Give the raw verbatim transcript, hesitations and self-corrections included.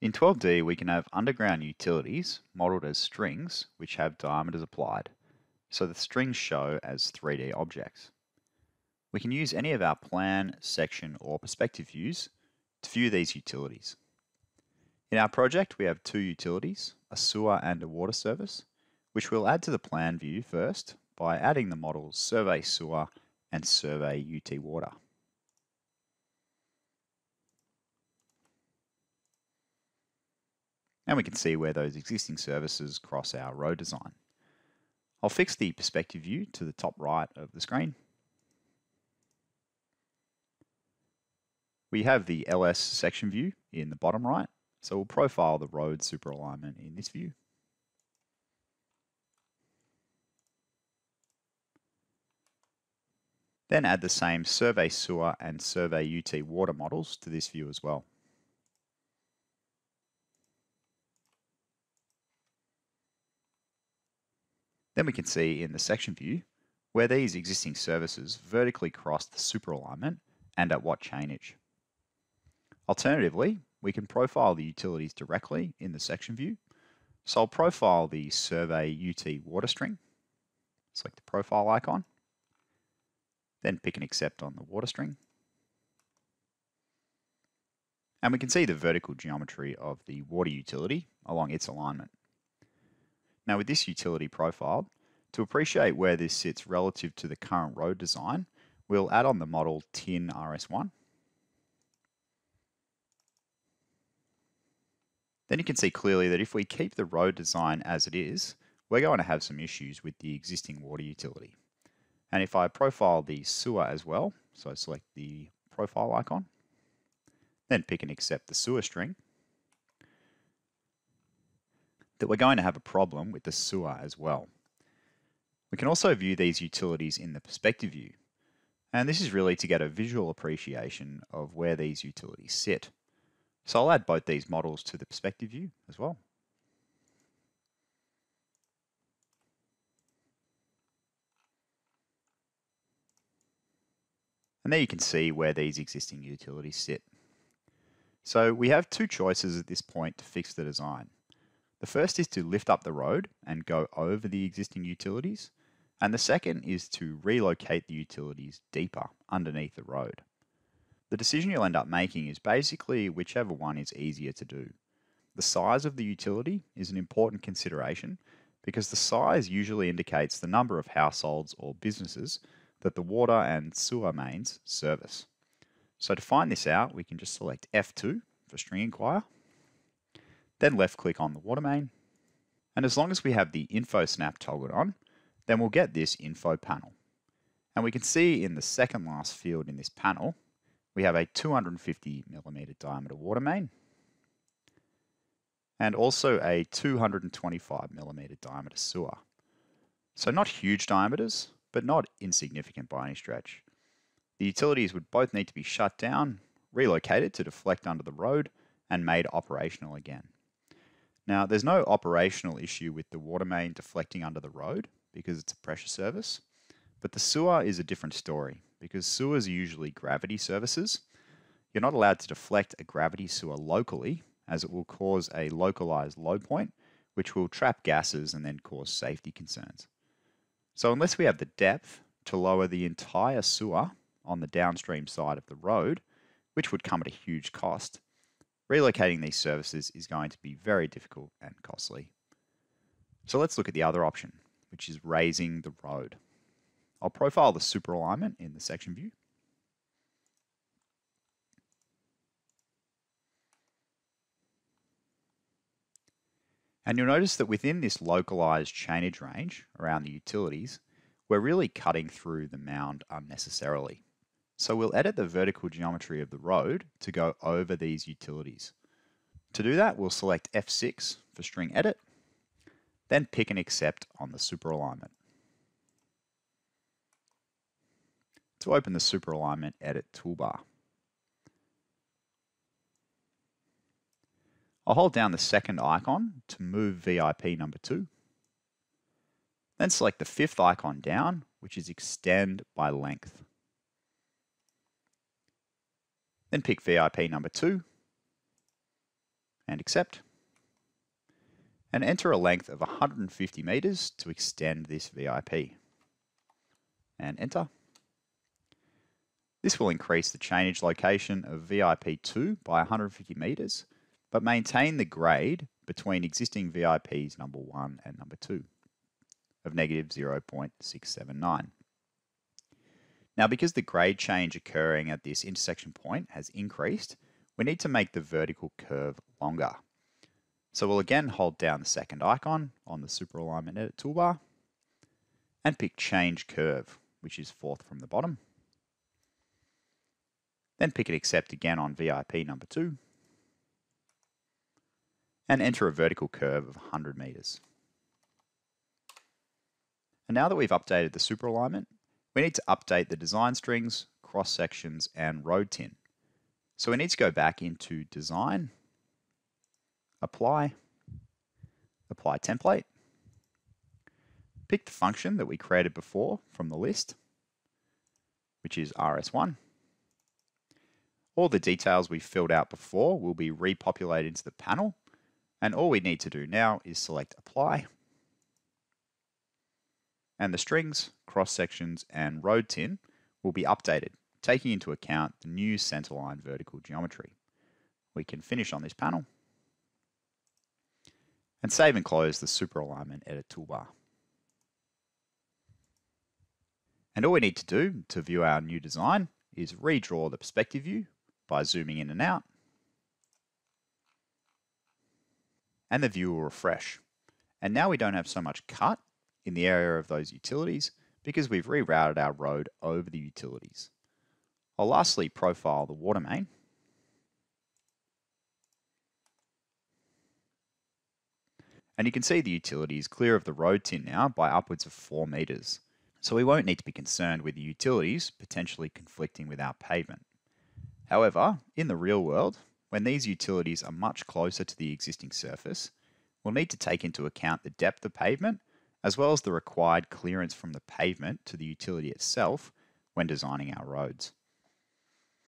In twelve D, we can have underground utilities modeled as strings which have diameters applied, so the strings show as three D objects. We can use any of our plan, section, or perspective views to view these utilities. In our project, we have two utilities, a sewer and a water service, which we'll add to the plan view first by adding the models survey sewer and survey U T water. And we can see where those existing services cross our row design. I'll fix the perspective view to the top right of the screen. We have the L S section view in the bottom right, so we'll profile the road superalignment in this view. Then add the same survey sewer and survey U T water models to this view as well. Then we can see in the section view where these existing services vertically cross the superalignment and at what chainage. Alternatively, we can profile the utilities directly in the section view. So I'll profile the survey U T water string, select the profile icon, then pick and accept on the water string. And we can see the vertical geometry of the water utility along its alignment. Now with this utility profiled, to appreciate where this sits relative to the current road design, we'll add on the model TIN R S one. Then you can see clearly that if we keep the road design as it is, we're going to have some issues with the existing water utility. And if I profile the sewer as well, so select the profile icon, then pick and accept the sewer string, that we're going to have a problem with the sewer as well. We can also view these utilities in the perspective view, and this is really to get a visual appreciation of where these utilities sit. So I'll add both these models to the perspective view as well. And there you can see where these existing utilities sit. So we have two choices at this point to fix the design. The first is to lift up the road and go over the existing utilities, and the second is to relocate the utilities deeper underneath the road. The decision you'll end up making is basically whichever one is easier to do. The size of the utility is an important consideration because the size usually indicates the number of households or businesses that the water and sewer mains service. So to find this out, we can just select F two for String Inquire, then left click on the water main. And as long as we have the info snap toggled on, then we'll get this info panel. And we can see in the second last field in this panel, we have a two hundred fifty millimeter diameter water main and also a two hundred twenty-five millimeter diameter sewer. So not huge diameters, but not insignificant by any stretch. The utilities would both need to be shut down, relocated to deflect under the road, and made operational again. Now, there's no operational issue with the water main deflecting under the road because it's a pressure service, but the sewer is a different story because sewers are usually gravity services. You're not allowed to deflect a gravity sewer locally as it will cause a localized low point, which will trap gases and then cause safety concerns. So unless we have the depth to lower the entire sewer on the downstream side of the road, which would come at a huge cost, relocating these services is going to be very difficult and costly. So let's look at the other option, which is raising the road. I'll profile the superalignment in the section view. And you'll notice that within this localized chainage range around the utilities, we're really cutting through the mound unnecessarily. So we'll edit the vertical geometry of the road to go over these utilities. To do that, we'll select F six for string edit, then pick and accept on the superalignment. To open the superalignment edit toolbar, I'll hold down the second icon to move V I P number two, then select the fifth icon down, which is extend by length. Then pick V I P number two and accept, and enter a length of one hundred fifty meters to extend this V I P, and enter. This will increase the change location of V I P two by one hundred fifty meters, but maintain the grade between existing V I Ps number one and number two of negative zero point six seven nine. Now, because the grade change occurring at this intersection point has increased, we need to make the vertical curve longer. So we'll again hold down the second icon on the Super Alignment Edit toolbar and pick Change Curve, which is fourth from the bottom. Then pick it Accept again on V I P number two and enter a vertical curve of one hundred meters. And now that we've updated the super alignment, we need to update the design strings, cross sections, and road tin. So we need to go back into Design, Apply, Apply Template, pick the function that we created before from the list, which is R S one. All the details we filled out before will be repopulated into the panel, and all we need to do now is select Apply, and the strings, cross sections, and road tin will be updated, taking into account the new centerline vertical geometry. We can finish on this panel and save and close the Super Alignment Edit toolbar. And all we need to do to view our new design is redraw the perspective view by zooming in and out, and the view will refresh. And now we don't have so much cut in the area of those utilities because we've rerouted our road over the utilities. I'll lastly profile the water main and you can see the utility is clear of the road tin now by upwards of four meters, so we won't need to be concerned with the utilities potentially conflicting with our pavement. However, in the real world, when these utilities are much closer to the existing surface, we'll need to take into account the depth of pavement as well as the required clearance from the pavement to the utility itself when designing our roads.